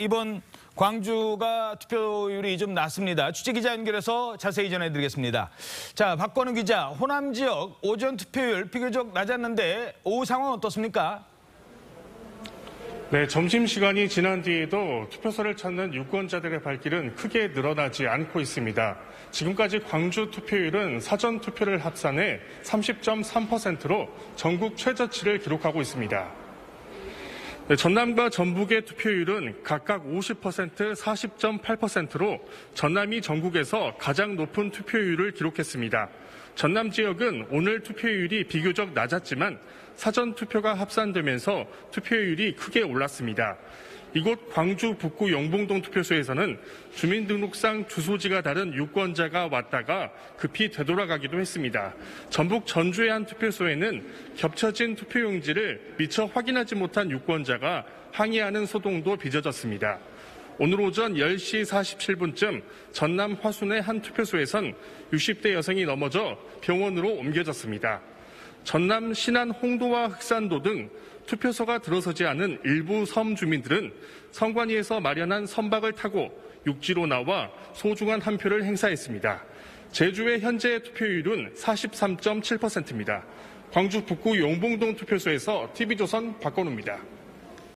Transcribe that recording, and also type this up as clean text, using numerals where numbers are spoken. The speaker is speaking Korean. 이번 광주가 투표율이 좀 낮습니다. 취재기자 연결해서 자세히 전해드리겠습니다. 자, 박건우 기자, 호남 지역 오전 투표율 비교적 낮았는데 오후 상황 어떻습니까? 네, 점심시간이 지난 뒤에도 투표소를 찾는 유권자들의 발길은 크게 늘어나지 않고 있습니다. 지금까지 광주 투표율은 사전 투표를 합산해 30.3%로 전국 최저치를 기록하고 있습니다. 전남과 전북의 투표율은 각각 50%, 40.8%로 전남이 전국에서 가장 높은 투표율을 기록했습니다. 전남 지역은 오늘 투표율이 비교적 낮았지만 사전 투표가 합산되면서 투표율이 크게 올랐습니다. 이곳 광주 북구 영봉동 투표소에서는 주민등록상 주소지가 다른 유권자가 왔다가 급히 되돌아가기도 했습니다. 전북 전주의 한 투표소에는 겹쳐진 투표용지를 미처 확인하지 못한 유권자가 항의하는 소동도 빚어졌습니다. 오늘 오전 10시 47분쯤 전남 화순의 한 투표소에선 60대 여성이 넘어져 병원으로 옮겨졌습니다. 전남 신안 홍도와 흑산도 등 투표소가 들어서지 않은 일부 섬 주민들은 선관위에서 마련한 선박을 타고 육지로 나와 소중한 한 표를 행사했습니다. 제주의 현재 투표율은 43.7%입니다. 광주 북구 용봉동 투표소에서 TV조선 박건우입니다.